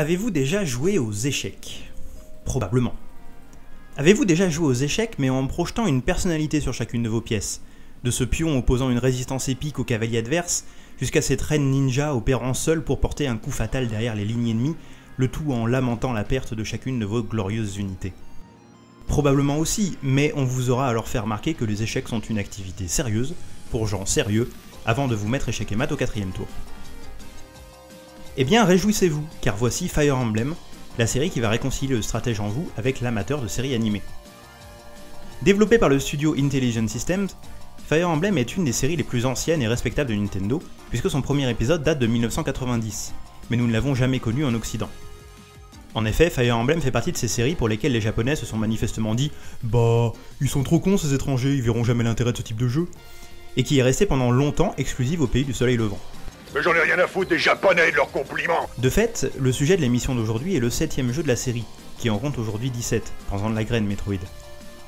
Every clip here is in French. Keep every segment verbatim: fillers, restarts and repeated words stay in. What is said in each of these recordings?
Avez-vous déjà joué aux échecs? Probablement. Avez-vous déjà joué aux échecs mais en projetant une personnalité sur chacune de vos pièces? De ce pion opposant une résistance épique au cavalier adverse, jusqu'à cette reine ninja opérant seule pour porter un coup fatal derrière les lignes ennemies, le tout en lamentant la perte de chacune de vos glorieuses unités. Probablement aussi, mais on vous aura alors fait remarquer que les échecs sont une activité sérieuse, pour gens sérieux, avant de vous mettre échec et mat au quatrième tour. Eh bien réjouissez-vous, car voici Fire Emblem, la série qui va réconcilier le stratège en vous avec l'amateur de séries animées. Développé par le studio Intelligent Systems, Fire Emblem est une des séries les plus anciennes et respectables de Nintendo, puisque son premier épisode date de mille neuf cent quatre-vingt-dix, mais nous ne l'avons jamais connu en Occident. En effet, Fire Emblem fait partie de ces séries pour lesquelles les Japonais se sont manifestement dit « Bah, ils sont trop cons ces étrangers, ils verront jamais l'intérêt de ce type de jeu », et qui est restée pendant longtemps exclusive au pays du soleil levant. Mais j'en ai rien à foutre des Japonais et de leurs compliments. De fait, le sujet de l'émission d'aujourd'hui est le septième jeu de la série, qui en compte aujourd'hui dix-sept, pendant de la graine Metroid,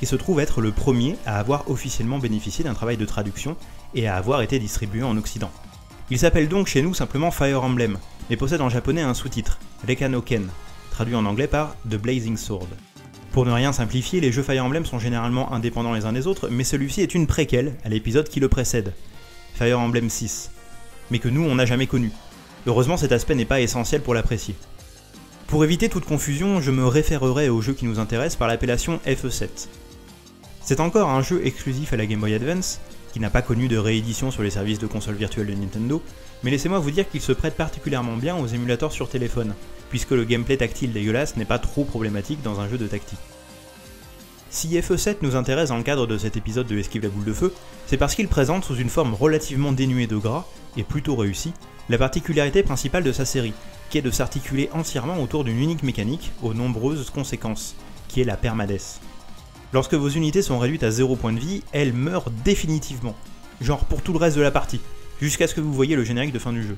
qui se trouve être le premier à avoir officiellement bénéficié d'un travail de traduction et à avoir été distribué en Occident. Il s'appelle donc chez nous simplement Fire Emblem, mais possède en japonais un sous-titre, Rekka no Ken, traduit en anglais par The Blazing Sword. Pour ne rien simplifier, les jeux Fire Emblem sont généralement indépendants les uns des autres, mais celui-ci est une préquelle à l'épisode qui le précède, Fire Emblem six, mais que nous on n'a jamais connu. Heureusement cet aspect n'est pas essentiel pour l'apprécier. Pour éviter toute confusion, je me référerai aux jeux qui nous intéressent par l'appellation F E sept. C'est encore un jeu exclusif à la Game Boy Advance, qui n'a pas connu de réédition sur les services de console virtuelle de Nintendo, mais laissez-moi vous dire qu'il se prête particulièrement bien aux émulateurs sur téléphone, puisque le gameplay tactile dégueulasse n'est pas trop problématique dans un jeu de tactique. Si F E sept nous intéresse dans le cadre de cet épisode de Esquive la Boule de Feu, c'est parce qu'il présente sous une forme relativement dénuée de gras, et plutôt réussie, la particularité principale de sa série, qui est de s'articuler entièrement autour d'une unique mécanique aux nombreuses conséquences, qui est la Permadeath. Lorsque vos unités sont réduites à zéro point de vie, elles meurent définitivement, genre pour tout le reste de la partie, jusqu'à ce que vous voyez le générique de fin du jeu.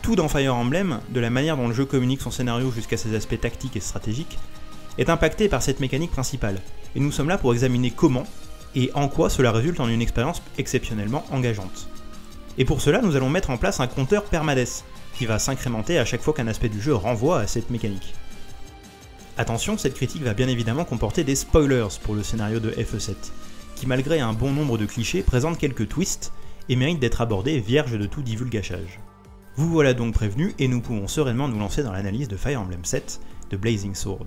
Tout dans Fire Emblem, de la manière dont le jeu communique son scénario jusqu'à ses aspects tactiques et stratégiques, est impacté par cette mécanique principale, et nous sommes là pour examiner comment et en quoi cela résulte en une expérience exceptionnellement engageante. Et pour cela, nous allons mettre en place un compteur Permadeath, qui va s'incrémenter à chaque fois qu'un aspect du jeu renvoie à cette mécanique. Attention, cette critique va bien évidemment comporter des spoilers pour le scénario de F E sept, qui malgré un bon nombre de clichés présente quelques twists et mérite d'être abordé vierge de tout divulgachage. Vous voilà donc prévenus et nous pouvons sereinement nous lancer dans l'analyse de Fire Emblem sept de Blazing Sword.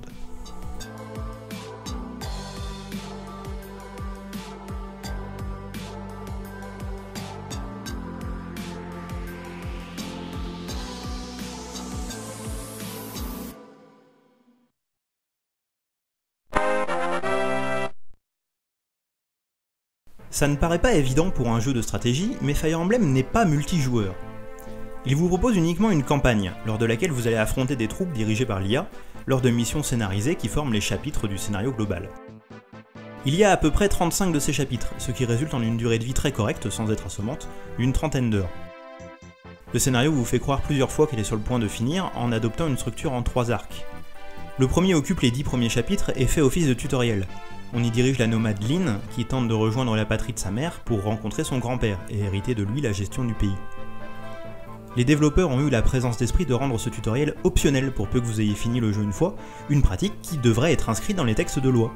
Ça ne paraît pas évident pour un jeu de stratégie, mais Fire Emblem n'est pas multijoueur. Il vous propose uniquement une campagne, lors de laquelle vous allez affronter des troupes dirigées par l'I A, lors de missions scénarisées qui forment les chapitres du scénario global. Il y a à peu près trente-cinq de ces chapitres, ce qui résulte en une durée de vie très correcte, sans être assommante, d'une trentaine d'heures. Le scénario vous fait croire plusieurs fois qu'il est sur le point de finir en adoptant une structure en trois arcs. Le premier occupe les dix premiers chapitres et fait office de tutoriel. On y dirige la nomade Lynn, qui tente de rejoindre la patrie de sa mère pour rencontrer son grand-père et hériter de lui la gestion du pays. Les développeurs ont eu la présence d'esprit de rendre ce tutoriel optionnel pour peu que vous ayez fini le jeu une fois, une pratique qui devrait être inscrite dans les textes de loi.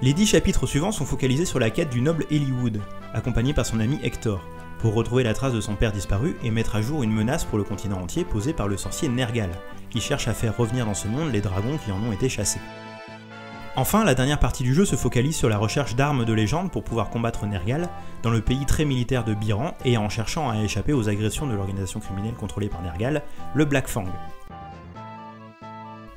Les dix chapitres suivants sont focalisés sur la quête du noble Eliwood, accompagné par son ami Hector, pour retrouver la trace de son père disparu et mettre à jour une menace pour le continent entier posée par le sorcier Nergal, qui cherche à faire revenir dans ce monde les dragons qui en ont été chassés. Enfin, la dernière partie du jeu se focalise sur la recherche d'armes de légende pour pouvoir combattre Nergal, dans le pays très militaire de Biran et en cherchant à échapper aux agressions de l'organisation criminelle contrôlée par Nergal, le Black Fang.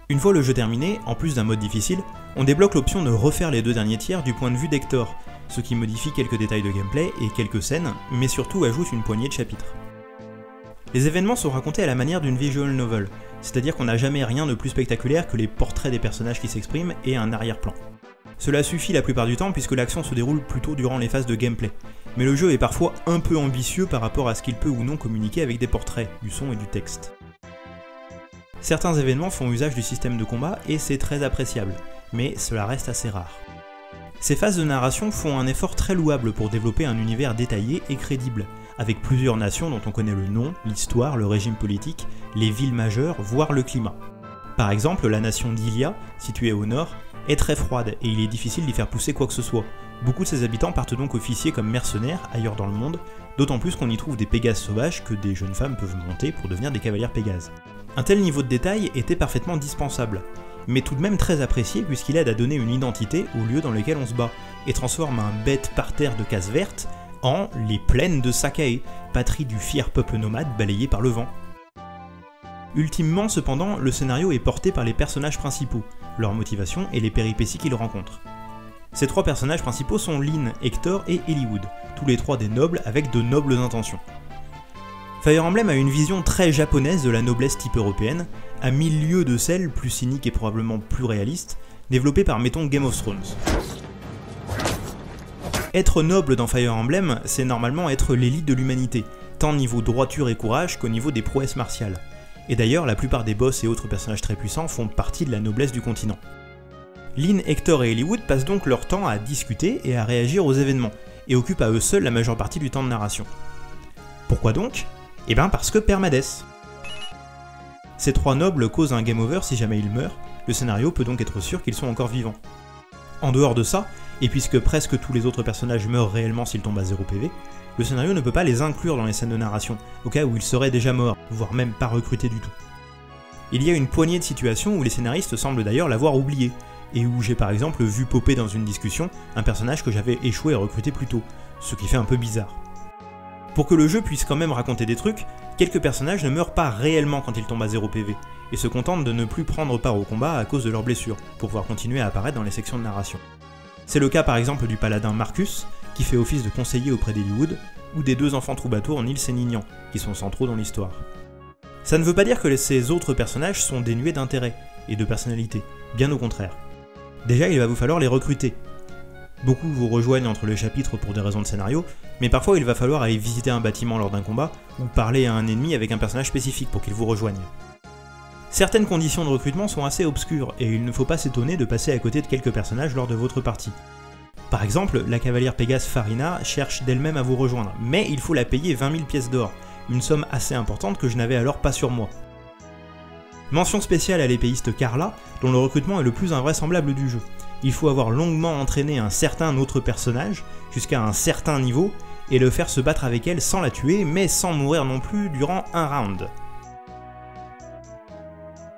Une fois le jeu terminé, en plus d'un mode difficile, on débloque l'option de refaire les deux derniers tiers du point de vue d'Hector, ce qui modifie quelques détails de gameplay et quelques scènes, mais surtout ajoute une poignée de chapitres. Les événements sont racontés à la manière d'une visual novel, c'est-à-dire qu'on n'a jamais rien de plus spectaculaire que les portraits des personnages qui s'expriment et un arrière-plan. Cela suffit la plupart du temps puisque l'action se déroule plutôt durant les phases de gameplay, mais le jeu est parfois un peu ambitieux par rapport à ce qu'il peut ou non communiquer avec des portraits, du son et du texte. Certains événements font usage du système de combat et c'est très appréciable, mais cela reste assez rare. Ces phases de narration font un effort très louable pour développer un univers détaillé et crédible, avec plusieurs nations dont on connaît le nom, l'histoire, le régime politique, les villes majeures, voire le climat. Par exemple, la nation d'Ilia, située au nord, est très froide et il est difficile d'y faire pousser quoi que ce soit. Beaucoup de ses habitants partent donc officier comme mercenaires ailleurs dans le monde, d'autant plus qu'on y trouve des pégases sauvages que des jeunes femmes peuvent monter pour devenir des cavalières pégases. Un tel niveau de détail était parfaitement dispensable, mais tout de même très apprécié puisqu'il aide à donner une identité au lieu dans lequel on se bat, et transforme un bête parterre de cases vertes en les plaines de Sakae, patrie du fier peuple nomade balayé par le vent. Ultimement cependant, le scénario est porté par les personnages principaux, leurs motivations et les péripéties qu'ils rencontrent. Ces trois personnages principaux sont Lynn, Hector et Eliwood, tous les trois des nobles avec de nobles intentions. Fire Emblem a une vision très japonaise de la noblesse type européenne, à mille lieues de celle, plus cynique et probablement plus réaliste, développée par mettons Game of Thrones. Être noble dans Fire Emblem, c'est normalement être l'élite de l'humanité, tant niveau droiture et courage qu'au niveau des prouesses martiales. Et d'ailleurs, la plupart des boss et autres personnages très puissants font partie de la noblesse du continent. Lynn, Hector et Eliwood passent donc leur temps à discuter et à réagir aux événements, et occupent à eux seuls la majeure partie du temps de narration. Pourquoi donc? Eh bien parce que Permadeath. Ces trois nobles causent un game over si jamais ils meurent, le scénario peut donc être sûr qu'ils sont encore vivants. En dehors de ça, et puisque presque tous les autres personnages meurent réellement s'ils tombent à zéro P V, le scénario ne peut pas les inclure dans les scènes de narration, au cas où ils seraient déjà morts, voire même pas recrutés du tout. Il y a une poignée de situations où les scénaristes semblent d'ailleurs l'avoir oublié, et où j'ai par exemple vu popper dans une discussion un personnage que j'avais échoué à recruter plus tôt, ce qui fait un peu bizarre. Pour que le jeu puisse quand même raconter des trucs, quelques personnages ne meurent pas réellement quand ils tombent à zéro P V, et se contentent de ne plus prendre part au combat à cause de leurs blessures, pour pouvoir continuer à apparaître dans les sections de narration. C'est le cas par exemple du paladin Marcus, qui fait office de conseiller auprès d'Eliwood, ou des deux enfants troubadours Nils et Ninian, qui sont centraux dans l'histoire. Ça ne veut pas dire que ces autres personnages sont dénués d'intérêt et de personnalité, bien au contraire. Déjà, il va vous falloir les recruter. Beaucoup vous rejoignent entre les chapitres pour des raisons de scénario, mais parfois il va falloir aller visiter un bâtiment lors d'un combat, ou parler à un ennemi avec un personnage spécifique pour qu'il vous rejoigne. Certaines conditions de recrutement sont assez obscures, et il ne faut pas s'étonner de passer à côté de quelques personnages lors de votre partie. Par exemple, la cavalière pégase Farina cherche d'elle-même à vous rejoindre, mais il faut la payer vingt mille pièces d'or, une somme assez importante que je n'avais alors pas sur moi. Mention spéciale à l'épéiste Carla, dont le recrutement est le plus invraisemblable du jeu. Il faut avoir longuement entraîné un certain autre personnage, jusqu'à un certain niveau, et le faire se battre avec elle sans la tuer, mais sans mourir non plus durant un round.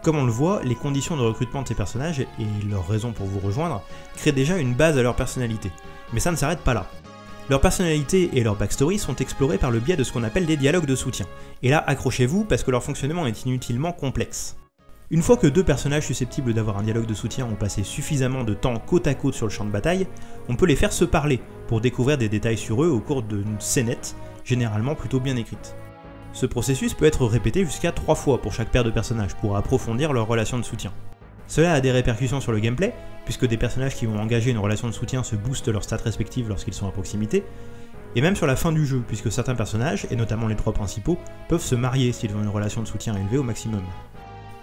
Comme on le voit, les conditions de recrutement de ces personnages, et leurs raisons pour vous rejoindre, créent déjà une base à leur personnalité. Mais ça ne s'arrête pas là. Leur personnalité et leur backstory sont explorées par le biais de ce qu'on appelle des dialogues de soutien. Et là, accrochez-vous parce que leur fonctionnement est inutilement complexe. Une fois que deux personnages susceptibles d'avoir un dialogue de soutien ont passé suffisamment de temps côte à côte sur le champ de bataille, on peut les faire se parler pour découvrir des détails sur eux au cours d'une scénette, généralement plutôt bien écrite. Ce processus peut être répété jusqu'à trois fois pour chaque paire de personnages pour approfondir leur relation de soutien. Cela a des répercussions sur le gameplay, puisque des personnages qui vont engager une relation de soutien se boostent leurs stats respectives lorsqu'ils sont à proximité, et même sur la fin du jeu, puisque certains personnages, et notamment les trois principaux, peuvent se marier s'ils ont une relation de soutien élevée au maximum.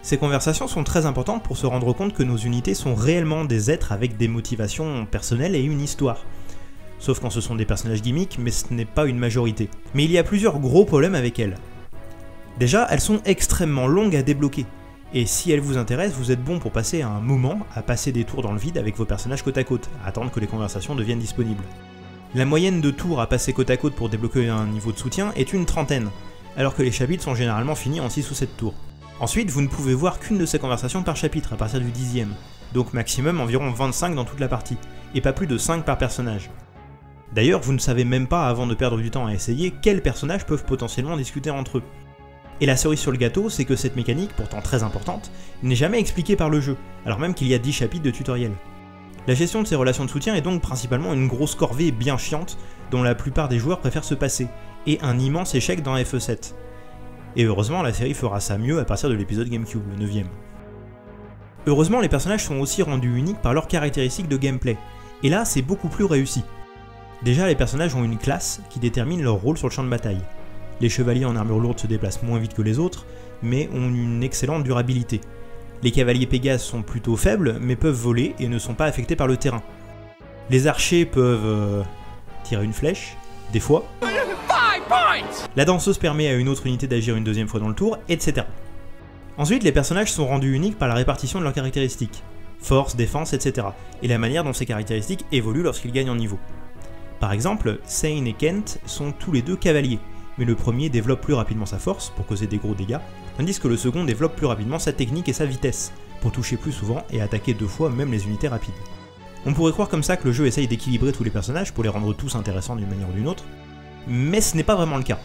Ces conversations sont très importantes pour se rendre compte que nos unités sont réellement des êtres avec des motivations personnelles et une histoire. Sauf quand ce sont des personnages gimmicks, mais ce n'est pas une majorité. Mais il y a plusieurs gros problèmes avec elles. Déjà, elles sont extrêmement longues à débloquer, et si elles vous intéressent, vous êtes bon pour passer un moment à passer des tours dans le vide avec vos personnages côte à côte, à attendre que les conversations deviennent disponibles. La moyenne de tours à passer côte à côte pour débloquer un niveau de soutien est une trentaine, alors que les chapitres sont généralement finis en six ou sept tours. Ensuite, vous ne pouvez voir qu'une de ces conversations par chapitre à partir du dixième, donc maximum environ vingt-cinq dans toute la partie, et pas plus de cinq par personnage. D'ailleurs, vous ne savez même pas avant de perdre du temps à essayer quels personnages peuvent potentiellement discuter entre eux. Et la cerise sur le gâteau, c'est que cette mécanique, pourtant très importante, n'est jamais expliquée par le jeu, alors même qu'il y a dix chapitres de tutoriel. La gestion de ces relations de soutien est donc principalement une grosse corvée bien chiante, dont la plupart des joueurs préfèrent se passer, et un immense échec dans F E sept. Et heureusement, la série fera ça mieux à partir de l'épisode GameCube, le neuvième. Heureusement, les personnages sont aussi rendus uniques par leurs caractéristiques de gameplay, et là, c'est beaucoup plus réussi. Déjà, les personnages ont une classe qui détermine leur rôle sur le champ de bataille. Les chevaliers en armure lourde se déplacent moins vite que les autres, mais ont une excellente durabilité. Les cavaliers pégases sont plutôt faibles, mais peuvent voler et ne sont pas affectés par le terrain. Les archers peuvent... Euh, tirer une flèche, des fois. La danseuse permet à une autre unité d'agir une deuxième fois dans le tour, et cetera. Ensuite, les personnages sont rendus uniques par la répartition de leurs caractéristiques, force, défense, et cetera, et la manière dont ces caractéristiques évoluent lorsqu'ils gagnent en niveau. Par exemple, Sain et Kent sont tous les deux cavaliers, mais le premier développe plus rapidement sa force pour causer des gros dégâts, tandis que le second développe plus rapidement sa technique et sa vitesse, pour toucher plus souvent et attaquer deux fois même les unités rapides. On pourrait croire comme ça que le jeu essaye d'équilibrer tous les personnages pour les rendre tous intéressants d'une manière ou d'une autre, mais ce n'est pas vraiment le cas.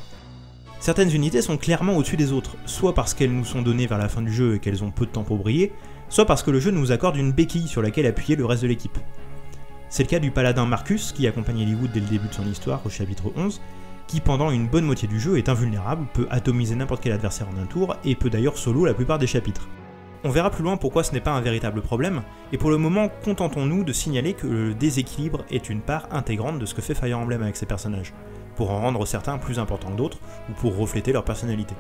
Certaines unités sont clairement au-dessus des autres, soit parce qu'elles nous sont données vers la fin du jeu et qu'elles ont peu de temps pour briller, soit parce que le jeu nous accorde une béquille sur laquelle appuyer le reste de l'équipe. C'est le cas du paladin Marcus, qui accompagne Eliwood dès le début de son histoire au chapitre onze, qui pendant une bonne moitié du jeu est invulnérable, peut atomiser n'importe quel adversaire en un tour, et peut d'ailleurs solo la plupart des chapitres. On verra plus loin pourquoi ce n'est pas un véritable problème, et pour le moment contentons-nous de signaler que le déséquilibre est une part intégrante de ce que fait Fire Emblem avec ses personnages, pour en rendre certains plus importants que d'autres, ou pour refléter leur personnalité.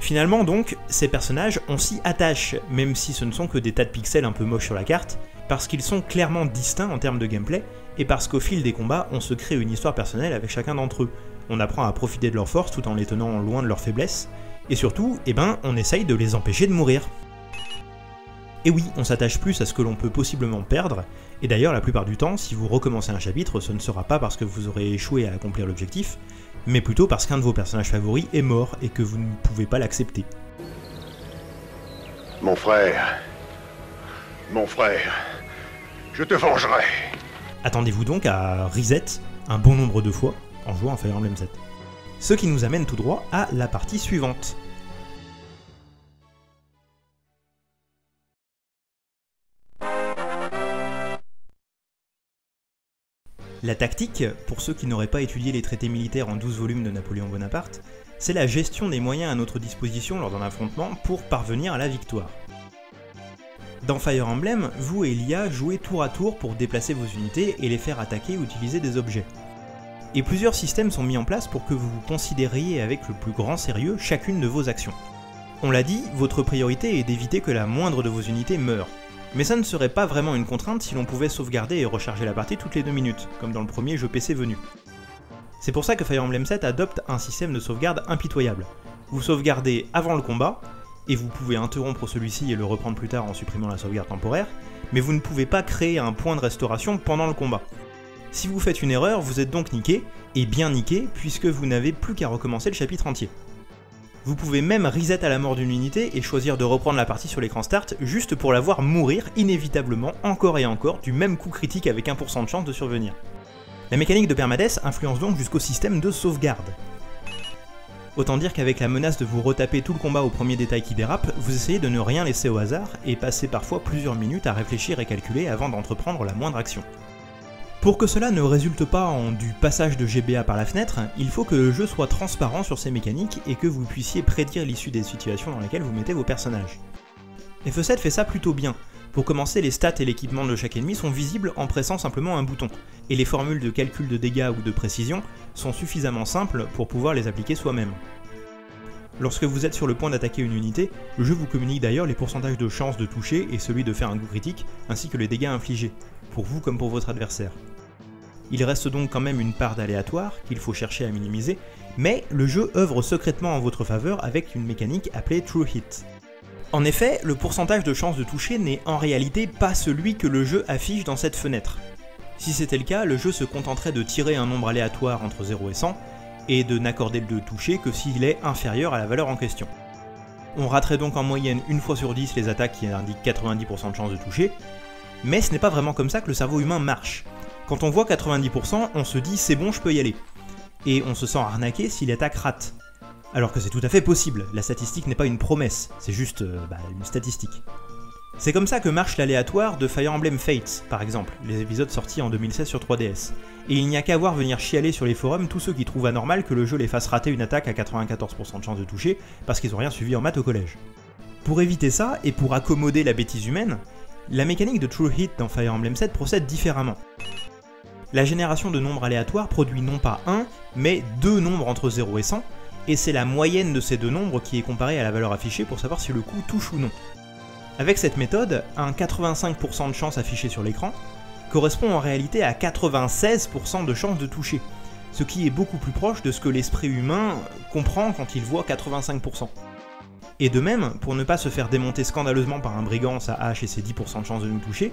Finalement donc, ces personnages on s'y attache, même si ce ne sont que des tas de pixels un peu moches sur la carte, parce qu'ils sont clairement distincts en termes de gameplay, et parce qu'au fil des combats on se crée une histoire personnelle avec chacun d'entre eux, on apprend à profiter de leurs forces tout en les tenant loin de leurs faiblesses, et surtout, eh ben, on essaye de les empêcher de mourir. Et oui, on s'attache plus à ce que l'on peut possiblement perdre, et d'ailleurs la plupart du temps, si vous recommencez un chapitre, ce ne sera pas parce que vous aurez échoué à accomplir l'objectif, mais plutôt parce qu'un de vos personnages favoris est mort et que vous ne pouvez pas l'accepter. Mon frère, mon frère, je te vengerai. Attendez-vous donc à reset un bon nombre de fois en jouant à Fire Emblem sept. Ce qui nous amène tout droit à la partie suivante. La tactique, pour ceux qui n'auraient pas étudié les traités militaires en douze volumes de Napoléon Bonaparte, c'est la gestion des moyens à notre disposition lors d'un affrontement pour parvenir à la victoire. Dans Fire Emblem, vous et Lia jouez tour à tour pour déplacer vos unités et les faire attaquer ou utiliser des objets. Et plusieurs systèmes sont mis en place pour que vous vous considériez avec le plus grand sérieux chacune de vos actions. On l'a dit, votre priorité est d'éviter que la moindre de vos unités meure. Mais ça ne serait pas vraiment une contrainte si l'on pouvait sauvegarder et recharger la partie toutes les deux minutes, comme dans le premier jeu P C venu. C'est pour ça que Fire Emblem sept adopte un système de sauvegarde impitoyable. Vous sauvegardez avant le combat, et vous pouvez interrompre celui-ci et le reprendre plus tard en supprimant la sauvegarde temporaire, mais vous ne pouvez pas créer un point de restauration pendant le combat. Si vous faites une erreur, vous êtes donc niqué, et bien niqué, puisque vous n'avez plus qu'à recommencer le chapitre entier. Vous pouvez même reset à la mort d'une unité et choisir de reprendre la partie sur l'écran start juste pour la voir mourir inévitablement encore et encore du même coup critique avec un pour cent de chance de survenir. La mécanique de Permadeath influence donc jusqu'au système de sauvegarde. Autant dire qu'avec la menace de vous retaper tout le combat au premier détail qui dérape, vous essayez de ne rien laisser au hasard et passez parfois plusieurs minutes à réfléchir et calculer avant d'entreprendre la moindre action. Pour que cela ne résulte pas en du passage de G B A par la fenêtre, il faut que le jeu soit transparent sur ses mécaniques et que vous puissiez prédire l'issue des situations dans lesquelles vous mettez vos personnages. F E sept fait ça plutôt bien. Pour commencer, les stats et l'équipement de chaque ennemi sont visibles en pressant simplement un bouton, et les formules de calcul de dégâts ou de précision sont suffisamment simples pour pouvoir les appliquer soi-même. Lorsque vous êtes sur le point d'attaquer une unité, le jeu vous communique d'ailleurs les pourcentages de chances de toucher et celui de faire un coup critique, ainsi que les dégâts infligés, pour vous comme pour votre adversaire. Il reste donc quand même une part d'aléatoire qu'il faut chercher à minimiser, mais le jeu œuvre secrètement en votre faveur avec une mécanique appelée True Hit. En effet, le pourcentage de chance de toucher n'est en réalité pas celui que le jeu affiche dans cette fenêtre. Si c'était le cas, le jeu se contenterait de tirer un nombre aléatoire entre zéro et cent, et de n'accorder le toucher que s'il est inférieur à la valeur en question. On raterait donc en moyenne une fois sur dix les attaques qui indiquent quatre-vingt-dix pour cent de chance de toucher, mais ce n'est pas vraiment comme ça que le cerveau humain marche. Quand on voit quatre-vingt-dix pour cent, on se dit « c'est bon, je peux y aller ». Et on se sent arnaqué si l'attaque rate. Alors que c'est tout à fait possible, la statistique n'est pas une promesse, c'est juste euh, bah, une statistique. C'est comme ça que marche l'aléatoire de Fire Emblem Fates, par exemple, les épisodes sortis en deux mille seize sur trois D S. Et il n'y a qu'à voir venir chialer sur les forums tous ceux qui trouvent anormal que le jeu les fasse rater une attaque à quatre-vingt-quatorze pour cent de chance de toucher, parce qu'ils n'ont rien suivi en maths au collège. Pour éviter ça, et pour accommoder la bêtise humaine, la mécanique de True Hit dans Fire Emblem sept procède différemment. La génération de nombres aléatoires produit non pas un, mais deux nombres entre zéro et cent, et c'est la moyenne de ces deux nombres qui est comparée à la valeur affichée pour savoir si le coup touche ou non. Avec cette méthode, un quatre-vingt-cinq pour cent de chance affichée sur l'écran correspond en réalité à quatre-vingt-seize pour cent de chance de toucher, ce qui est beaucoup plus proche de ce que l'esprit humain comprend quand il voit quatre-vingt-cinq pour cent. Et de même, pour ne pas se faire démonter scandaleusement par un brigand, sa hache et ses dix pour cent de chance de nous toucher,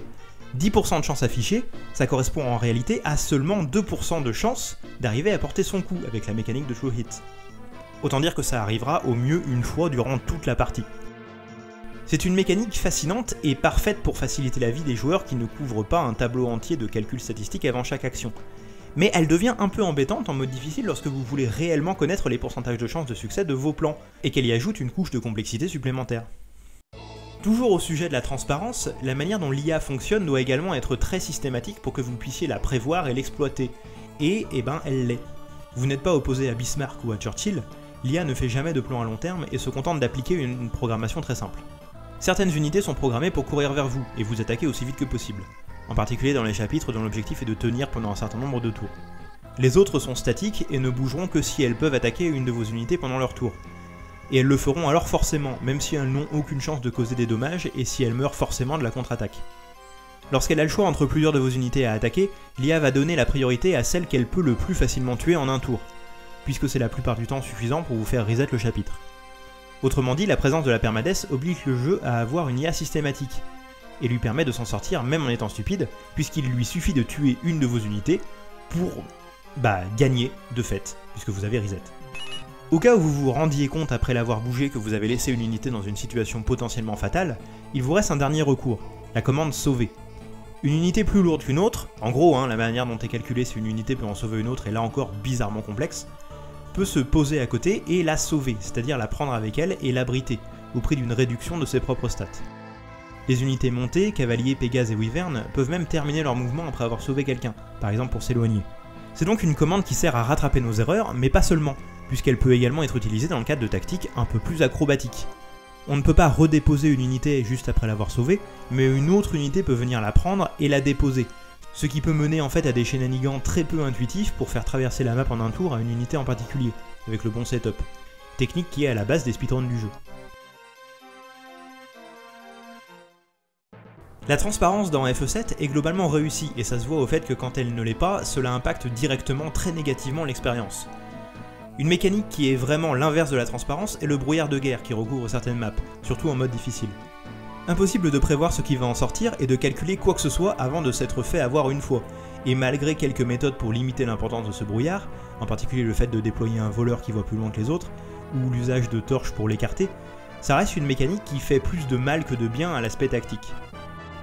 dix pour cent de chance affichée, ça correspond en réalité à seulement deux pour cent de chance d'arriver à porter son coup avec la mécanique de True Hit. Autant dire que ça arrivera au mieux une fois durant toute la partie. C'est une mécanique fascinante et parfaite pour faciliter la vie des joueurs qui ne couvrent pas un tableau entier de calculs statistiques avant chaque action. Mais elle devient un peu embêtante en mode difficile lorsque vous voulez réellement connaître les pourcentages de chances de succès de vos plans, et qu'elle y ajoute une couche de complexité supplémentaire. Toujours au sujet de la transparence, la manière dont l'I A fonctionne doit également être très systématique pour que vous puissiez la prévoir et l'exploiter. Et, eh ben, elle l'est. Vous n'êtes pas opposé à Bismarck ou à Churchill, l'I A ne fait jamais de plan à long terme et se contente d'appliquer une programmation très simple. Certaines unités sont programmées pour courir vers vous et vous attaquer aussi vite que possible, en particulier dans les chapitres dont l'objectif est de tenir pendant un certain nombre de tours. Les autres sont statiques et ne bougeront que si elles peuvent attaquer une de vos unités pendant leur tour. Et elles le feront alors forcément, même si elles n'ont aucune chance de causer des dommages et si elles meurent forcément de la contre-attaque. Lorsqu'elle a le choix entre plusieurs de vos unités à attaquer, l'I A va donner la priorité à celle qu'elle peut le plus facilement tuer en un tour, puisque c'est la plupart du temps suffisant pour vous faire reset le chapitre. Autrement dit, la présence de la permadeath oblige le jeu à avoir une I A systématique, et lui permet de s'en sortir même en étant stupide, puisqu'il lui suffit de tuer une de vos unités pour, bah, gagner de fait, puisque vous avez reset. Au cas où vous vous rendiez compte après l'avoir bougé que vous avez laissé une unité dans une situation potentiellement fatale, il vous reste un dernier recours, la commande sauver. Une unité plus lourde qu'une autre, en gros hein, la manière dont est calculée si une unité peut en sauver une autre est là encore bizarrement complexe, peut se poser à côté et la sauver, c'est-à-dire la prendre avec elle et l'abriter, au prix d'une réduction de ses propres stats. Les unités montées, cavaliers, pégases et wyvernes, peuvent même terminer leur mouvement après avoir sauvé quelqu'un, par exemple pour s'éloigner. C'est donc une commande qui sert à rattraper nos erreurs, mais pas seulement, puisqu'elle peut également être utilisée dans le cadre de tactiques un peu plus acrobatiques. On ne peut pas redéposer une unité juste après l'avoir sauvée, mais une autre unité peut venir la prendre et la déposer, ce qui peut mener en fait à des shenanigans très peu intuitifs pour faire traverser la map en un tour à une unité en particulier, avec le bon setup, technique qui est à la base des speedruns du jeu. La transparence dans F E sept est globalement réussie, et ça se voit au fait que quand elle ne l'est pas, cela impacte directement très négativement l'expérience. Une mécanique qui est vraiment l'inverse de la transparence est le brouillard de guerre qui recouvre certaines maps, surtout en mode difficile. Impossible de prévoir ce qui va en sortir et de calculer quoi que ce soit avant de s'être fait avoir une fois, et malgré quelques méthodes pour limiter l'importance de ce brouillard, en particulier le fait de déployer un voleur qui voit plus loin que les autres, ou l'usage de torches pour l'écarter, ça reste une mécanique qui fait plus de mal que de bien à l'aspect tactique.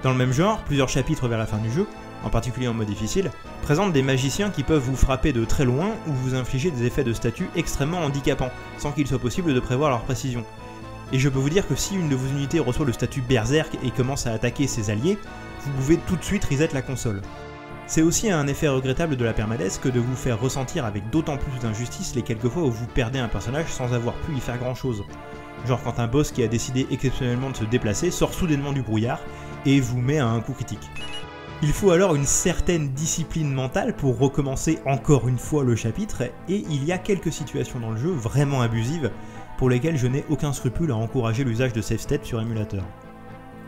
Dans le même genre, plusieurs chapitres vers la fin du jeu, en particulier en mode difficile, présentent des magiciens qui peuvent vous frapper de très loin ou vous infliger des effets de statut extrêmement handicapants, sans qu'il soit possible de prévoir leur précision. Et je peux vous dire que si une de vos unités reçoit le statut Berserk et commence à attaquer ses alliés, vous pouvez tout de suite reset la console. C'est aussi un effet regrettable de la permadeath que de vous faire ressentir avec d'autant plus d'injustice les quelques fois où vous perdez un personnage sans avoir pu y faire grand chose. Genre quand un boss qui a décidé exceptionnellement de se déplacer sort soudainement du brouillard et vous met à un coup critique. Il faut alors une certaine discipline mentale pour recommencer encore une fois le chapitre, et il y a quelques situations dans le jeu vraiment abusives pour lesquelles je n'ai aucun scrupule à encourager l'usage de save state sur émulateur.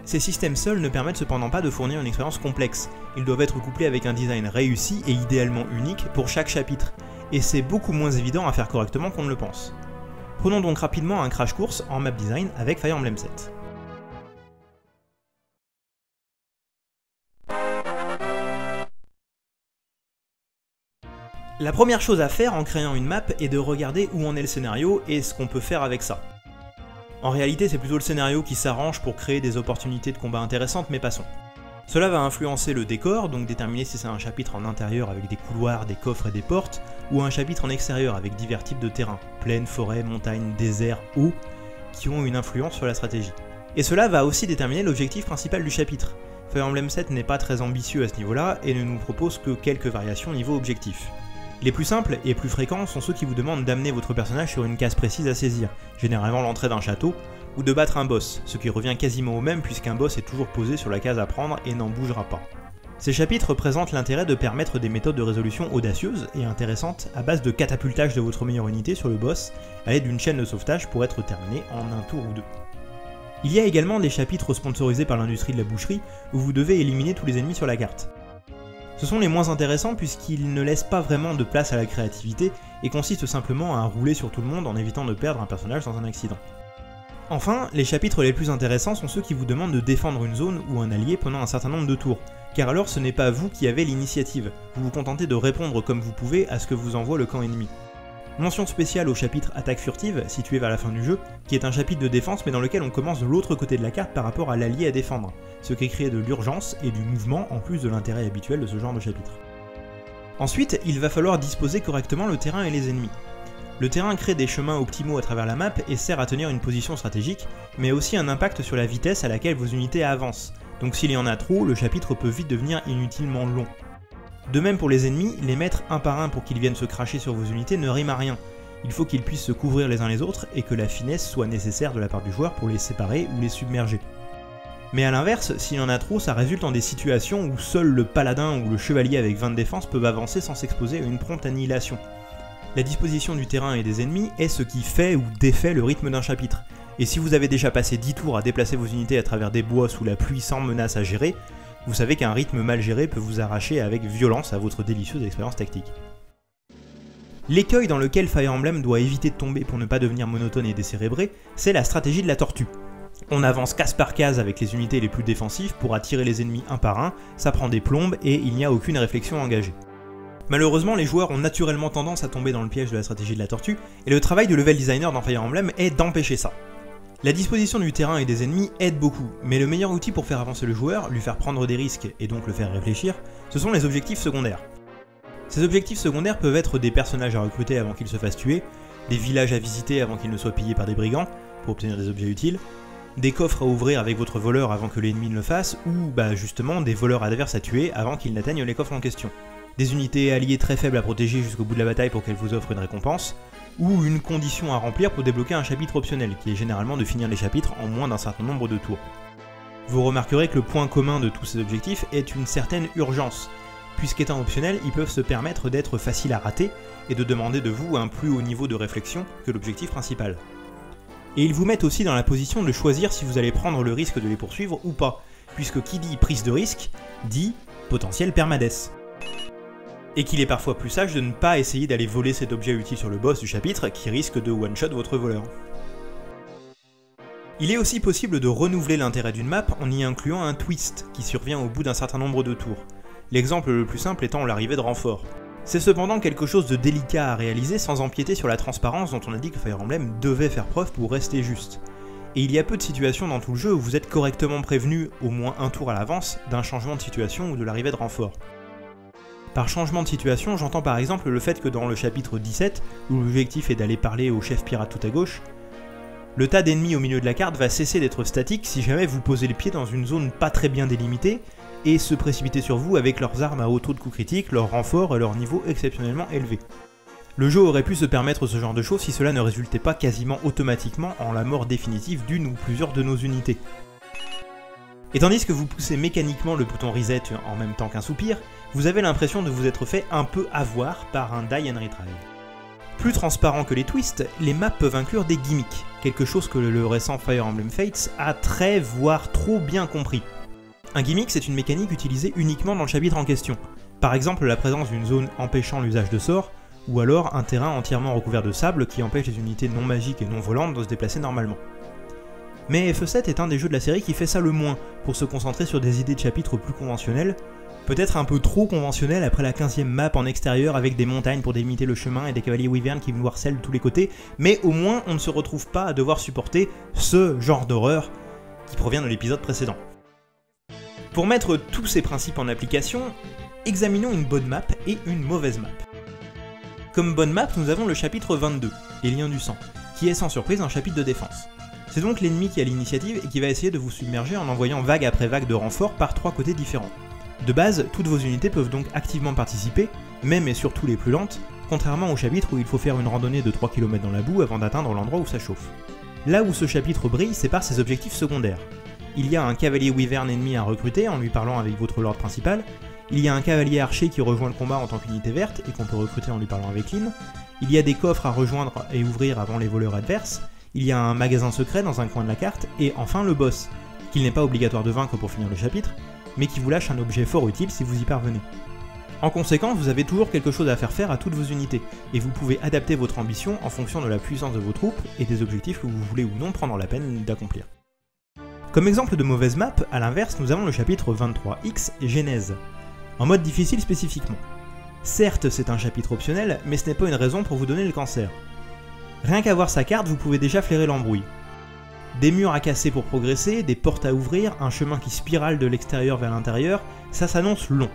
Ces systèmes seuls ne permettent cependant pas de fournir une expérience complexe, ils doivent être couplés avec un design réussi et idéalement unique pour chaque chapitre, et c'est beaucoup moins évident à faire correctement qu'on ne le pense. Prenons donc rapidement un crash course en map design avec Fire Emblem sept. La première chose à faire en créant une map est de regarder où en est le scénario et ce qu'on peut faire avec ça. En réalité, c'est plutôt le scénario qui s'arrange pour créer des opportunités de combat intéressantes, mais passons. Cela va influencer le décor, donc déterminer si c'est un chapitre en intérieur avec des couloirs, des coffres et des portes, ou un chapitre en extérieur avec divers types de terrains, plaines, forêts, montagnes, déserts, eau, qui ont une influence sur la stratégie. Et cela va aussi déterminer l'objectif principal du chapitre. Fire Emblem sept n'est pas très ambitieux à ce niveau-là et ne nous propose que quelques variations niveau objectif. Les plus simples et plus fréquents sont ceux qui vous demandent d'amener votre personnage sur une case précise à saisir, généralement l'entrée d'un château, ou de battre un boss, ce qui revient quasiment au même puisqu'un boss est toujours posé sur la case à prendre et n'en bougera pas. Ces chapitres présentent l'intérêt de permettre des méthodes de résolution audacieuses et intéressantes à base de catapultage de votre meilleure unité sur le boss à l'aide d'une chaîne de sauvetage pour être terminée en un tour ou deux. Il y a également des chapitres sponsorisés par l'industrie de la boucherie où vous devez éliminer tous les ennemis sur la carte. Ce sont les moins intéressants puisqu'ils ne laissent pas vraiment de place à la créativité et consistent simplement à rouler sur tout le monde en évitant de perdre un personnage dans un accident. Enfin, les chapitres les plus intéressants sont ceux qui vous demandent de défendre une zone ou un allié pendant un certain nombre de tours, car alors ce n'est pas vous qui avez l'initiative, vous vous contentez de répondre comme vous pouvez à ce que vous envoie le camp ennemi. Mention spéciale au chapitre Attaque furtive, situé vers la fin du jeu, qui est un chapitre de défense mais dans lequel on commence de l'autre côté de la carte par rapport à l'allié à défendre, ce qui crée de l'urgence et du mouvement en plus de l'intérêt habituel de ce genre de chapitre. Ensuite, il va falloir disposer correctement le terrain et les ennemis. Le terrain crée des chemins optimaux à travers la map et sert à tenir une position stratégique, mais a aussi un impact sur la vitesse à laquelle vos unités avancent, donc s'il y en a trop, le chapitre peut vite devenir inutilement long. De même pour les ennemis, les mettre un par un pour qu'ils viennent se cracher sur vos unités ne rime à rien. Il faut qu'ils puissent se couvrir les uns les autres et que la finesse soit nécessaire de la part du joueur pour les séparer ou les submerger. Mais à l'inverse, s'il y en a trop, ça résulte en des situations où seul le paladin ou le chevalier avec vingt défenses peuvent avancer sans s'exposer à une prompte annihilation. La disposition du terrain et des ennemis est ce qui fait ou défait le rythme d'un chapitre, et si vous avez déjà passé dix tours à déplacer vos unités à travers des bois sous la pluie sans menace à gérer, vous savez qu'un rythme mal géré peut vous arracher avec violence à votre délicieuse expérience tactique. L'écueil dans lequel Fire Emblem doit éviter de tomber pour ne pas devenir monotone et décérébré, c'est la stratégie de la tortue. On avance case par case avec les unités les plus défensives pour attirer les ennemis un par un, ça prend des plombes et il n'y a aucune réflexion engagée. Malheureusement, les joueurs ont naturellement tendance à tomber dans le piège de la stratégie de la tortue, et le travail du level designer dans Fire Emblem est d'empêcher ça. La disposition du terrain et des ennemis aide beaucoup, mais le meilleur outil pour faire avancer le joueur, lui faire prendre des risques et donc le faire réfléchir, ce sont les objectifs secondaires. Ces objectifs secondaires peuvent être des personnages à recruter avant qu'ils se fassent tuer, des villages à visiter avant qu'ils ne soient pillés par des brigands pour obtenir des objets utiles, des coffres à ouvrir avec votre voleur avant que l'ennemi ne le fasse, ou bah justement des voleurs adverses à tuer avant qu'ils n'atteignent les coffres en question, des unités alliées très faibles à protéger jusqu'au bout de la bataille pour qu'elles vous offrent une récompense, ou une condition à remplir pour débloquer un chapitre optionnel, qui est généralement de finir les chapitres en moins d'un certain nombre de tours. Vous remarquerez que le point commun de tous ces objectifs est une certaine urgence, puisqu'étant optionnels, ils peuvent se permettre d'être faciles à rater et de demander de vous un plus haut niveau de réflexion que l'objectif principal. Et ils vous mettent aussi dans la position de choisir si vous allez prendre le risque de les poursuivre ou pas, puisque qui dit prise de risque, dit potentiel permadeath. Et qu'il est parfois plus sage de ne pas essayer d'aller voler cet objet utile sur le boss du chapitre qui risque de one-shot votre voleur. Il est aussi possible de renouveler l'intérêt d'une map en y incluant un twist qui survient au bout d'un certain nombre de tours, l'exemple le plus simple étant l'arrivée de renforts. C'est cependant quelque chose de délicat à réaliser sans empiéter sur la transparence dont on a dit que Fire Emblem devait faire preuve pour rester juste. Et il y a peu de situations dans tout le jeu où vous êtes correctement prévenu, au moins un tour à l'avance, d'un changement de situation ou de l'arrivée de renforts. Par changement de situation, j'entends par exemple le fait que dans le chapitre dix-sept, où l'objectif est d'aller parler au chef pirate tout à gauche, le tas d'ennemis au milieu de la carte va cesser d'être statique si jamais vous posez le pied dans une zone pas très bien délimitée et se précipiter sur vous avec leurs armes à haut taux de coups critiques, leurs renforts et leur niveau exceptionnellement élevé. Le jeu aurait pu se permettre ce genre de choses si cela ne résultait pas quasiment automatiquement en la mort définitive d'une ou plusieurs de nos unités. Et tandis que vous poussez mécaniquement le bouton reset en même temps qu'un soupir, vous avez l'impression de vous être fait un peu avoir par un die and retry. Plus transparent que les twists, les maps peuvent inclure des gimmicks, quelque chose que le récent Fire Emblem Fates a très voire trop bien compris. Un gimmick, c'est une mécanique utilisée uniquement dans le chapitre en question, par exemple la présence d'une zone empêchant l'usage de sorts, ou alors un terrain entièrement recouvert de sable qui empêche les unités non magiques et non volantes de se déplacer normalement. Mais F E sept est un des jeux de la série qui fait ça le moins, pour se concentrer sur des idées de chapitres plus conventionnelles, peut-être un peu trop conventionnelles après la quinzième map en extérieur avec des montagnes pour délimiter le chemin et des cavaliers wyvernes qui nous harcèlent de tous les côtés, mais au moins on ne se retrouve pas à devoir supporter ce genre d'horreur qui provient de l'épisode précédent. Pour mettre tous ces principes en application, examinons une bonne map et une mauvaise map. Comme bonne map, nous avons le chapitre vingt-deux, les liens du sang, qui est sans surprise un chapitre de défense. C'est donc l'ennemi qui a l'initiative et qui va essayer de vous submerger en envoyant vague après vague de renforts par trois côtés différents. De base, toutes vos unités peuvent donc activement participer, même et surtout les plus lentes, contrairement au chapitre où il faut faire une randonnée de trois kilomètres dans la boue avant d'atteindre l'endroit où ça chauffe. Là où ce chapitre brille, c'est par ses objectifs secondaires. Il y a un cavalier wyvern ennemi à recruter en lui parlant avec votre lord principal, il y a un cavalier archer qui rejoint le combat en tant qu'unité verte et qu'on peut recruter en lui parlant avec Lynn, il y a des coffres à rejoindre et ouvrir avant les voleurs adverses, il y a un magasin secret dans un coin de la carte, et enfin le boss, qu'il n'est pas obligatoire de vaincre pour finir le chapitre, mais qui vous lâche un objet fort utile si vous y parvenez. En conséquence, vous avez toujours quelque chose à faire faire à toutes vos unités, et vous pouvez adapter votre ambition en fonction de la puissance de vos troupes et des objectifs que vous voulez ou non prendre la peine d'accomplir. Comme exemple de mauvaise map, à l'inverse, nous avons le chapitre vingt-trois X, Genèse, en mode difficile spécifiquement. Certes, c'est un chapitre optionnel, mais ce n'est pas une raison pour vous donner le cancer. Rien qu'à voir sa carte, vous pouvez déjà flairer l'embrouille. Des murs à casser pour progresser, des portes à ouvrir, un chemin qui spirale de l'extérieur vers l'intérieur, ça s'annonce long.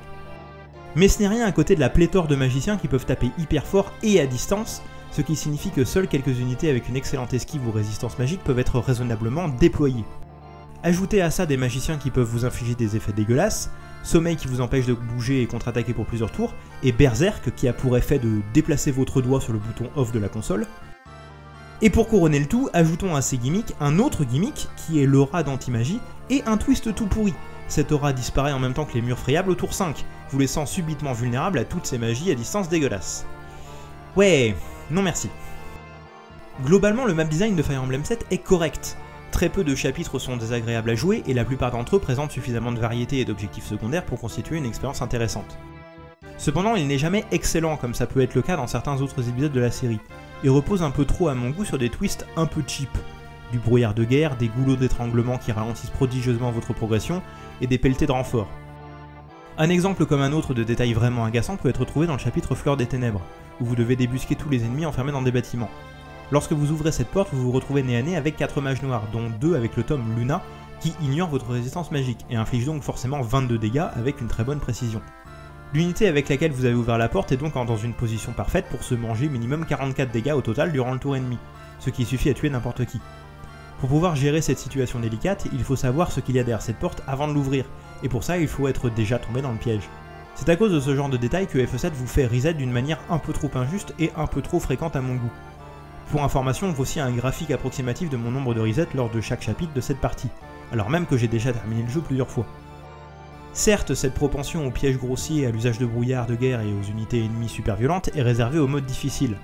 Mais ce n'est rien à côté de la pléthore de magiciens qui peuvent taper hyper fort et à distance, ce qui signifie que seules quelques unités avec une excellente esquive ou résistance magique peuvent être raisonnablement déployées. Ajoutez à ça des magiciens qui peuvent vous infliger des effets dégueulasses, sommeil qui vous empêche de bouger et contre-attaquer pour plusieurs tours, et Berserk qui a pour effet de déplacer votre doigt sur le bouton off de la console. Et pour couronner le tout, ajoutons à ces gimmicks un autre gimmick qui est l'aura d'anti-magie et un twist tout pourri. Cette aura disparaît en même temps que les murs frayables au tour cinq, vous laissant subitement vulnérable à toutes ces magies à distance dégueulasses. Ouais, non merci. Globalement, le map design de Fire Emblem sept est correct. Très peu de chapitres sont désagréables à jouer et la plupart d'entre eux présentent suffisamment de variété et d'objectifs secondaires pour constituer une expérience intéressante. Cependant, il n'est jamais excellent comme ça peut être le cas dans certains autres épisodes de la série, et repose un peu trop à mon goût sur des twists un peu cheap, du brouillard de guerre, des goulots d'étranglement qui ralentissent prodigieusement votre progression, et des pelletées de renforts. Un exemple comme un autre de détail vraiment agaçant peut être trouvé dans le chapitre Fleur des Ténèbres, où vous devez débusquer tous les ennemis enfermés dans des bâtiments. Lorsque vous ouvrez cette porte, vous vous retrouvez nez à nez avec quatre mages noirs, dont deux avec le tome Luna, qui ignore votre résistance magique, et inflige donc forcément vingt-deux dégâts avec une très bonne précision. L'unité avec laquelle vous avez ouvert la porte est donc dans une position parfaite pour se manger minimum quarante-quatre dégâts au total durant le tour ennemi, ce qui suffit à tuer n'importe qui. Pour pouvoir gérer cette situation délicate, il faut savoir ce qu'il y a derrière cette porte avant de l'ouvrir, et pour ça il faut être déjà tombé dans le piège. C'est à cause de ce genre de détails que F E sept vous fait reset d'une manière un peu trop injuste et un peu trop fréquente à mon goût. Pour information, voici un graphique approximatif de mon nombre de resets lors de chaque chapitre de cette partie, alors même que j'ai déjà terminé le jeu plusieurs fois. Certes, cette propension aux pièges grossiers, à l'usage de brouillard de guerre et aux unités ennemies super violentes est réservée au mode difficile.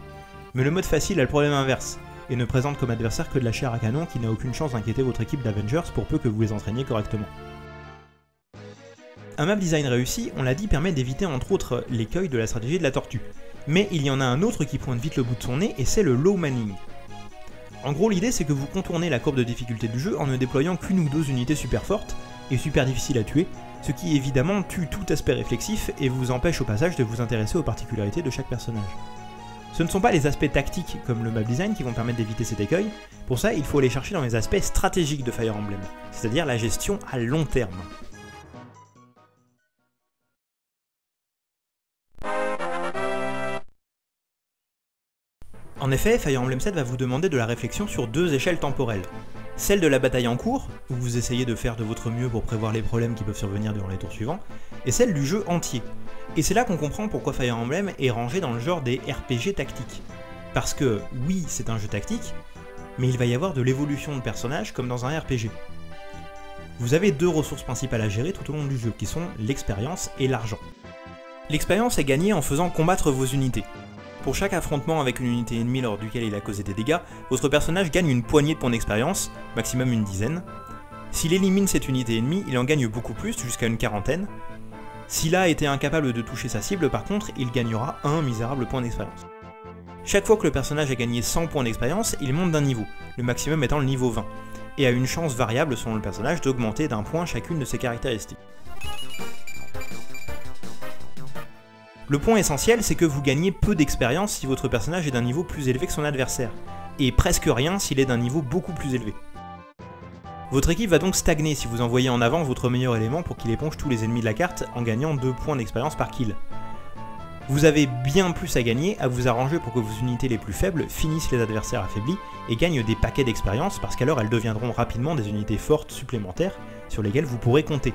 Mais le mode facile a le problème inverse, et ne présente comme adversaire que de la chair à canon qui n'a aucune chance d'inquiéter votre équipe d'Avengers pour peu que vous les entraîniez correctement. Un map design réussi, on l'a dit, permet d'éviter entre autres l'écueil de la stratégie de la tortue. Mais il y en a un autre qui pointe vite le bout de son nez, et c'est le low manning. En gros, l'idée c'est que vous contournez la courbe de difficulté du jeu en ne déployant qu'une ou deux unités super fortes, et super difficiles à tuer, ce qui évidemment tue tout aspect réflexif et vous empêche au passage de vous intéresser aux particularités de chaque personnage. Ce ne sont pas les aspects tactiques comme le map design qui vont permettre d'éviter cet écueil, pour ça il faut aller chercher dans les aspects stratégiques de Fire Emblem, c'est-à-dire la gestion à long terme. En effet, Fire Emblem sept va vous demander de la réflexion sur deux échelles temporelles. Celle de la bataille en cours, où vous essayez de faire de votre mieux pour prévoir les problèmes qui peuvent survenir durant les tours suivants, et celle du jeu entier. Et c'est là qu'on comprend pourquoi Fire Emblem est rangé dans le genre des R P G tactiques. Parce que, oui, c'est un jeu tactique, mais il va y avoir de l'évolution de personnages comme dans un R P G. Vous avez deux ressources principales à gérer tout au long du jeu, qui sont l'expérience et l'argent. L'expérience est gagnée en faisant combattre vos unités. Pour chaque affrontement avec une unité ennemie lors duquel il a causé des dégâts, votre personnage gagne une poignée de points d'expérience, maximum une dizaine. S'il élimine cette unité ennemie, il en gagne beaucoup plus, jusqu'à une quarantaine. S'il a été incapable de toucher sa cible, par contre, il gagnera un misérable point d'expérience. Chaque fois que le personnage a gagné cent points d'expérience, il monte d'un niveau, le maximum étant le niveau vingt, et a une chance variable selon le personnage d'augmenter d'un point chacune de ses caractéristiques. Le point essentiel, c'est que vous gagnez peu d'expérience si votre personnage est d'un niveau plus élevé que son adversaire, et presque rien s'il est d'un niveau beaucoup plus élevé. Votre équipe va donc stagner si vous envoyez en avant votre meilleur élément pour qu'il éponge tous les ennemis de la carte en gagnant deux points d'expérience par kill. Vous avez bien plus à gagner à vous arranger pour que vos unités les plus faibles finissent les adversaires affaiblis et gagnent des paquets d'expérience parce qu'alors elles deviendront rapidement des unités fortes supplémentaires sur lesquelles vous pourrez compter.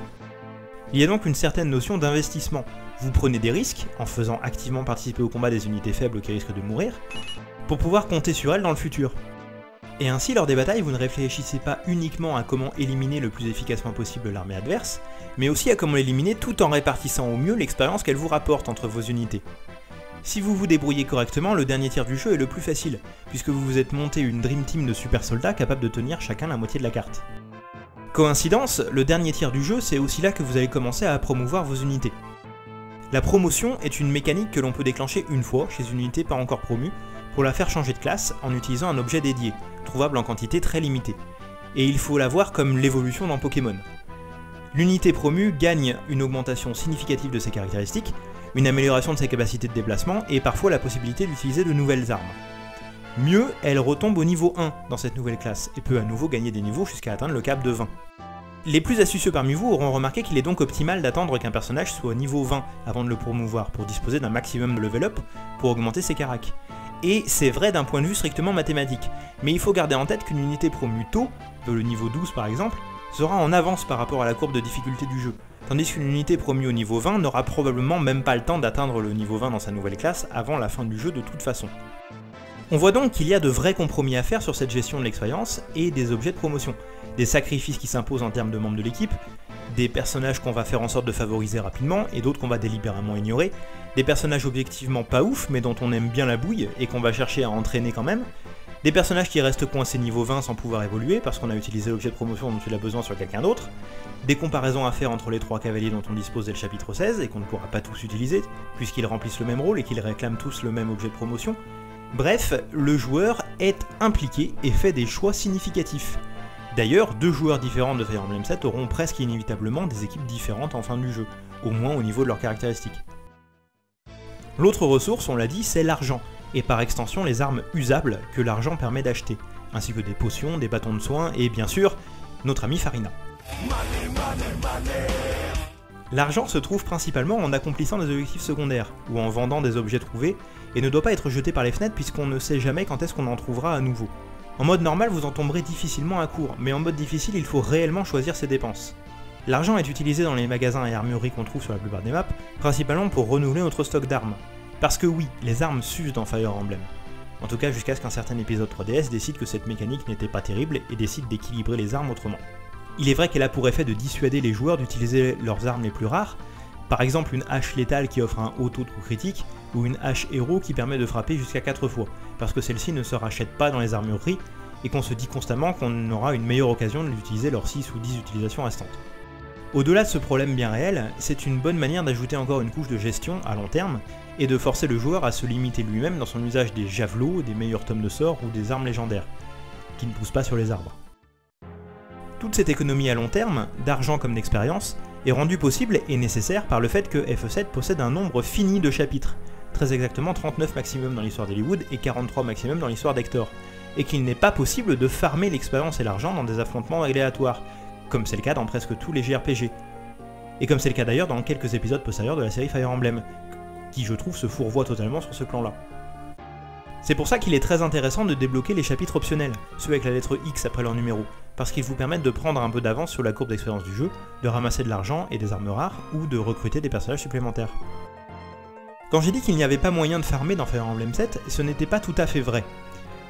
Il y a donc une certaine notion d'investissement. Vous prenez des risques, en faisant activement participer au combat des unités faibles qui risquent de mourir, pour pouvoir compter sur elles dans le futur. Et ainsi, lors des batailles, vous ne réfléchissez pas uniquement à comment éliminer le plus efficacement possible l'armée adverse, mais aussi à comment l'éliminer tout en répartissant au mieux l'expérience qu'elle vous rapporte entre vos unités. Si vous vous débrouillez correctement, le dernier tiers du jeu est le plus facile, puisque vous vous êtes monté une Dream Team de super soldats capables de tenir chacun la moitié de la carte. Coïncidence, le dernier tiers du jeu, c'est aussi là que vous allez commencer à promouvoir vos unités. La promotion est une mécanique que l'on peut déclencher une fois chez une unité pas encore promue pour la faire changer de classe en utilisant un objet dédié, trouvable en quantité très limitée. Et il faut la voir comme l'évolution dans Pokémon. L'unité promue gagne une augmentation significative de ses caractéristiques, une amélioration de ses capacités de déplacement et parfois la possibilité d'utiliser de nouvelles armes. Mieux, elle retombe au niveau un dans cette nouvelle classe et peut à nouveau gagner des niveaux jusqu'à atteindre le cap de vingt. Les plus astucieux parmi vous auront remarqué qu'il est donc optimal d'attendre qu'un personnage soit au niveau vingt avant de le promouvoir pour disposer d'un maximum de level up pour augmenter ses caracs. Et c'est vrai d'un point de vue strictement mathématique, mais il faut garder en tête qu'une unité promue tôt, de le niveau douze par exemple, sera en avance par rapport à la courbe de difficulté du jeu, tandis qu'une unité promue au niveau vingt n'aura probablement même pas le temps d'atteindre le niveau vingt dans sa nouvelle classe avant la fin du jeu de toute façon. On voit donc qu'il y a de vrais compromis à faire sur cette gestion de l'expérience et des objets de promotion, des sacrifices qui s'imposent en termes de membres de l'équipe, des personnages qu'on va faire en sorte de favoriser rapidement et d'autres qu'on va délibérément ignorer, des personnages objectivement pas ouf mais dont on aime bien la bouille et qu'on va chercher à entraîner quand même, des personnages qui restent coincés niveau vingt sans pouvoir évoluer parce qu'on a utilisé l'objet de promotion dont il a besoin sur quelqu'un d'autre, des comparaisons à faire entre les trois cavaliers dont on dispose dès le chapitre seize et qu'on ne pourra pas tous utiliser puisqu'ils remplissent le même rôle et qu'ils réclament tous le même objet de promotion. Bref, le joueur est impliqué et fait des choix significatifs. D'ailleurs, deux joueurs différents de Fire Emblem sept auront presque inévitablement des équipes différentes en fin du jeu, au moins au niveau de leurs caractéristiques. L'autre ressource, on l'a dit, c'est l'argent, et par extension les armes usables que l'argent permet d'acheter, ainsi que des potions, des bâtons de soins et bien sûr, notre amie Farina. L'argent se trouve principalement en accomplissant des objectifs secondaires, ou en vendant des objets trouvés, et ne doit pas être jeté par les fenêtres puisqu'on ne sait jamais quand est-ce qu'on en trouvera à nouveau. En mode normal, vous en tomberez difficilement à court, mais en mode difficile, il faut réellement choisir ses dépenses. L'argent est utilisé dans les magasins et armureries qu'on trouve sur la plupart des maps, principalement pour renouveler notre stock d'armes. Parce que oui, les armes s'usent dans Fire Emblem. En tout cas jusqu'à ce qu'un certain épisode trois D S décide que cette mécanique n'était pas terrible et décide d'équilibrer les armes autrement. Il est vrai qu'elle a pour effet de dissuader les joueurs d'utiliser leurs armes les plus rares, par exemple une hache létale qui offre un haut taux de coup critique, ou une hache héros qui permet de frapper jusqu'à quatre fois, parce que celle-ci ne se rachète pas dans les armureries, et qu'on se dit constamment qu'on aura une meilleure occasion d'utiliser leurs six ou dix utilisations restantes. Au-delà de ce problème bien réel, c'est une bonne manière d'ajouter encore une couche de gestion à long terme, et de forcer le joueur à se limiter lui-même dans son usage des javelots, des meilleurs tomes de sorts ou des armes légendaires, qui ne poussent pas sur les arbres. Toute cette économie à long terme, d'argent comme d'expérience, est rendue possible et nécessaire par le fait que F E sept possède un nombre fini de chapitres, très exactement trente-neuf maximum dans l'histoire d'Eliwood et quarante-trois maximum dans l'histoire d'Hector, et qu'il n'est pas possible de farmer l'expérience et l'argent dans des affrontements aléatoires, comme c'est le cas dans presque tous les J R P G, et comme c'est le cas d'ailleurs dans quelques épisodes postérieurs de la série Fire Emblem, qui je trouve se fourvoie totalement sur ce plan-là. C'est pour ça qu'il est très intéressant de débloquer les chapitres optionnels, ceux avec la lettre X après leur numéro, parce qu'ils vous permettent de prendre un peu d'avance sur la courbe d'expérience du jeu, de ramasser de l'argent et des armes rares, ou de recruter des personnages supplémentaires. Quand j'ai dit qu'il n'y avait pas moyen de farmer dans Fire Emblem sept, ce n'était pas tout à fait vrai.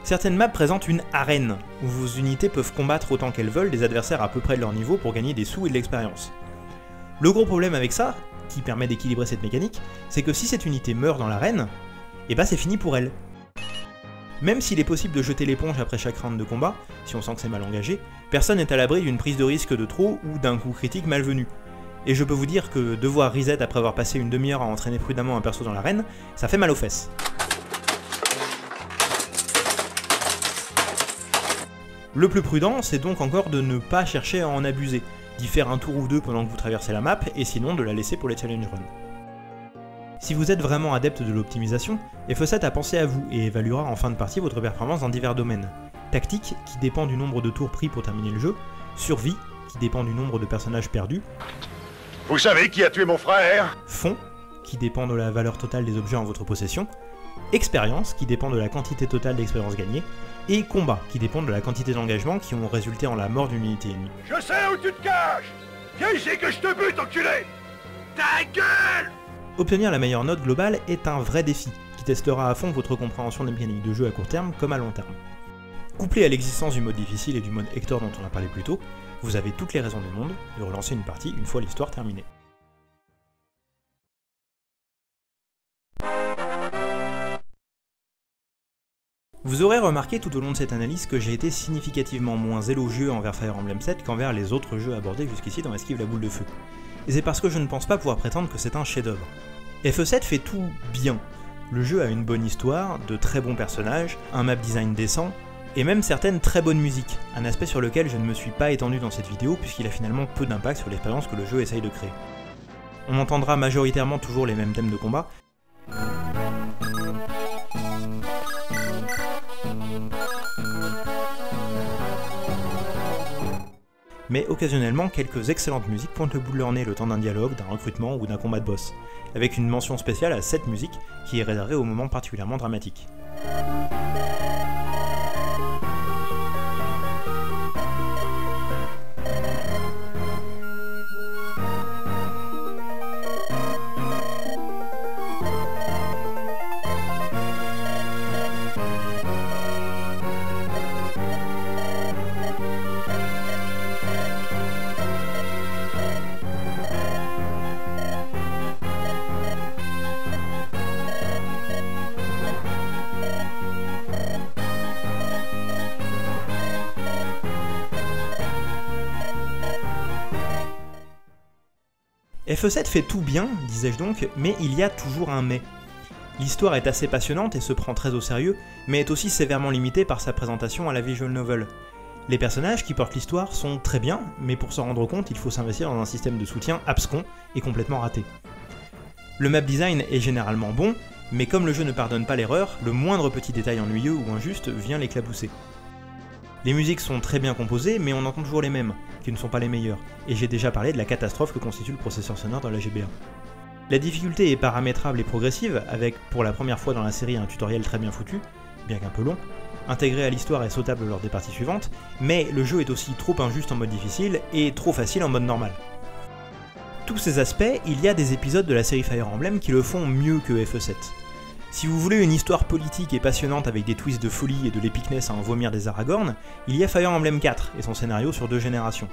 Certaines maps présentent une arène, où vos unités peuvent combattre autant qu'elles veulent des adversaires à peu près de leur niveau pour gagner des sous et de l'expérience. Le gros problème avec ça, qui permet d'équilibrer cette mécanique, c'est que si cette unité meurt dans l'arène, et bah c'est fini pour elle. Même s'il est possible de jeter l'éponge après chaque round de combat, si on sent que c'est mal engagé, personne n'est à l'abri d'une prise de risque de trop ou d'un coup critique malvenu. Et je peux vous dire que devoir reset après avoir passé une demi-heure à entraîner prudemment un perso dans l'arène, ça fait mal aux fesses. Le plus prudent, c'est donc encore de ne pas chercher à en abuser, d'y faire un tour ou deux pendant que vous traversez la map, et sinon de la laisser pour les challenge runs. Si vous êtes vraiment adepte de l'optimisation, F E sept a pensé à vous et évaluera en fin de partie votre performance dans divers domaines. Tactique, qui dépend du nombre de tours pris pour terminer le jeu. Survie, qui dépend du nombre de personnages perdus. Vous savez qui a tué mon frère ? Fonds, qui dépend de la valeur totale des objets en votre possession. Expérience, qui dépend de la quantité totale d'expérience gagnée. Et combat, qui dépend de la quantité d'engagement qui ont résulté en la mort d'une unité ennemie. Je sais où tu te caches ! Viens ici que je te bute, enculé ! Ta gueule ! Obtenir la meilleure note globale est un vrai défi, qui testera à fond votre compréhension des mécaniques de jeu à court terme comme à long terme. Couplé à l'existence du mode difficile et du mode Hector dont on a parlé plus tôt, vous avez toutes les raisons du monde de relancer une partie une fois l'histoire terminée. Vous aurez remarqué tout au long de cette analyse que j'ai été significativement moins élogieux envers Fire Emblem sept qu'envers les autres jeux abordés jusqu'ici dans Esquive la Boule de Feu. Et c'est parce que je ne pense pas pouvoir prétendre que c'est un chef-d'œuvre. F E sept fait tout bien. Le jeu a une bonne histoire, de très bons personnages, un map design décent, et même certaines très bonnes musiques, un aspect sur lequel je ne me suis pas étendu dans cette vidéo puisqu'il a finalement peu d'impact sur l'expérience que le jeu essaye de créer. On entendra majoritairement toujours les mêmes thèmes de combat, mais occasionnellement quelques excellentes musiques pointent le bout de leur nez le temps d'un dialogue, d'un recrutement ou d'un combat de boss, avec une mention spéciale à cette musique qui est réservée aux moments particulièrement dramatiques. F E sept fait tout bien, disais-je donc, mais il y a toujours un mais. L'histoire est assez passionnante et se prend très au sérieux, mais est aussi sévèrement limitée par sa présentation à la visual novel. Les personnages qui portent l'histoire sont très bien, mais pour s'en rendre compte, il faut s'investir dans un système de soutien abscon et complètement raté. Le map design est généralement bon, mais comme le jeu ne pardonne pas l'erreur, le moindre petit détail ennuyeux ou injuste vient l'éclabousser. Les musiques sont très bien composées, mais on entend toujours les mêmes, qui ne sont pas les meilleures, et j'ai déjà parlé de la catastrophe que constitue le processeur sonore dans la G B A. La difficulté est paramétrable et progressive, avec pour la première fois dans la série un tutoriel très bien foutu, bien qu'un peu long, intégré à l'histoire et sautable lors des parties suivantes, mais le jeu est aussi trop injuste en mode difficile et trop facile en mode normal. Tous ces aspects, il y a des épisodes de la série Fire Emblem qui le font mieux que F E sept. Si vous voulez une histoire politique et passionnante avec des twists de folie et de l'épicness à en vomir des Aragorn, il y a Fire Emblem quatre et son scénario sur deux générations.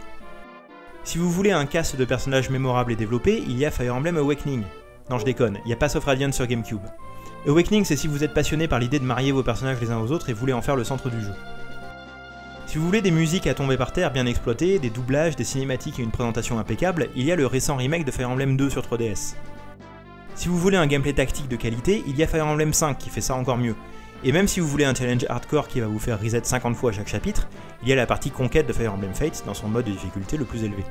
Si vous voulez un cast de personnages mémorables et développés, il y a Fire Emblem Awakening. Non, je déconne, il n'y a pas Sauf Radiant sur GameCube. Awakening, c'est si vous êtes passionné par l'idée de marier vos personnages les uns aux autres et voulez en faire le centre du jeu. Si vous voulez des musiques à tomber par terre bien exploitées, des doublages, des cinématiques et une présentation impeccable, il y a le récent remake de Fire Emblem deux sur trois D S. Si vous voulez un gameplay tactique de qualité, il y a Fire Emblem cinq qui fait ça encore mieux. Et même si vous voulez un challenge hardcore qui va vous faire reset cinquante fois à chaque chapitre, il y a la partie conquête de Fire Emblem Fates dans son mode de difficulté le plus élevé.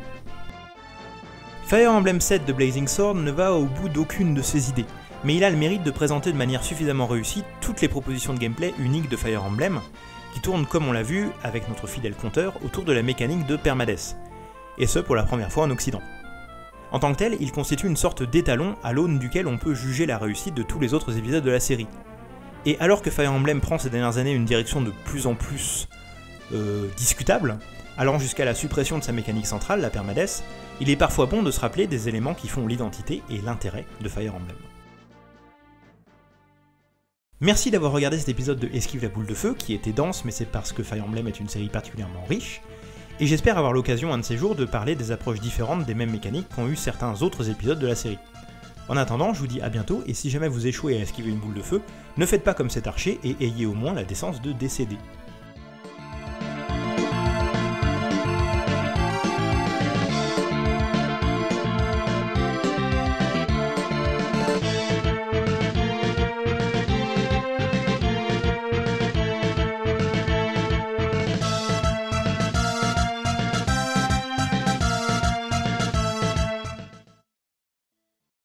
Fire Emblem sept de Blazing Sword ne va au bout d'aucune de ses idées, mais il a le mérite de présenter de manière suffisamment réussie toutes les propositions de gameplay uniques de Fire Emblem, qui tournent comme on l'a vu avec notre fidèle compteur autour de la mécanique de Permadeath, et ce pour la première fois en Occident. En tant que tel, il constitue une sorte d'étalon à l'aune duquel on peut juger la réussite de tous les autres épisodes de la série. Et alors que Fire Emblem prend ces dernières années une direction de plus en plus euh, discutable, allant jusqu'à la suppression de sa mécanique centrale, la Permadeath, il est parfois bon de se rappeler des éléments qui font l'identité et l'intérêt de Fire Emblem. Merci d'avoir regardé cet épisode de Esquive la Boule de Feu, qui était dense, mais c'est parce que Fire Emblem est une série particulièrement riche, et j'espère avoir l'occasion un de ces jours de parler des approches différentes des mêmes mécaniques qu'ont eu certains autres épisodes de la série. En attendant, je vous dis à bientôt, et si jamais vous échouez à esquiver une boule de feu, ne faites pas comme cet archer et ayez au moins la décence de décéder.